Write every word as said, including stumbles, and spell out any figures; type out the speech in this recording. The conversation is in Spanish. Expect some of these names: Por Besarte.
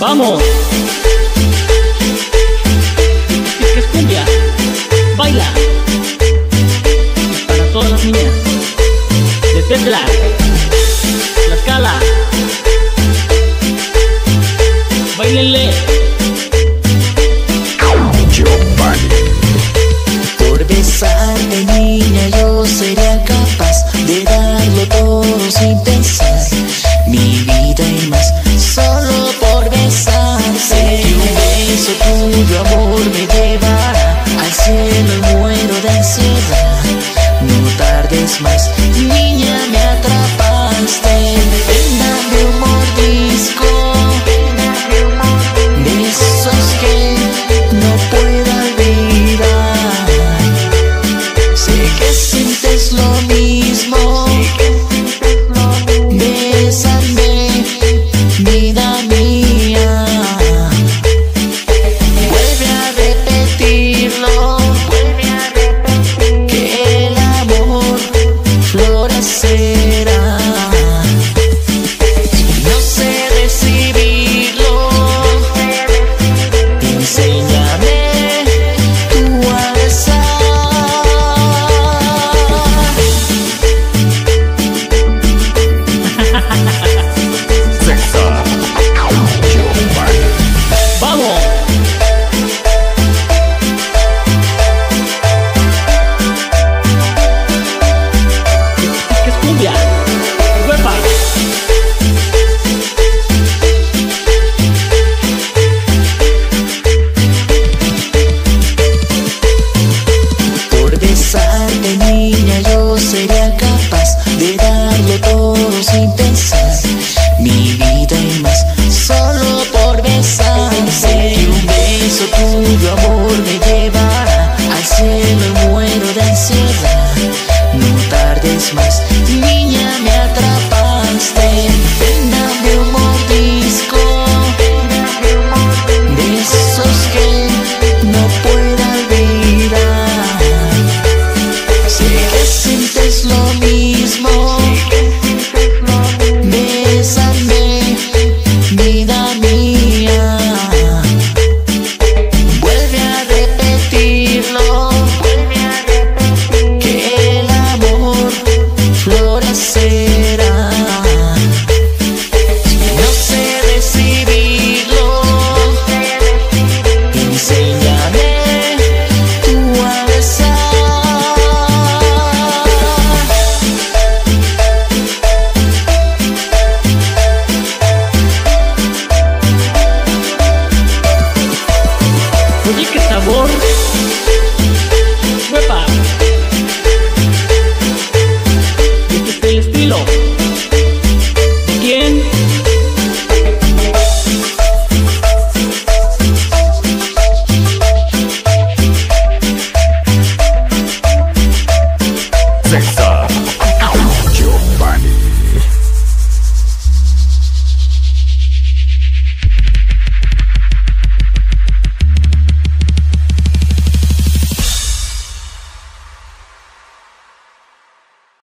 Vamos. Es que es cumbia. Baila. Para todas las niñas. De Tepla. La Cala. Bailenle. Por besarte, niña, yo sería capaz de darlo todo sin pensar.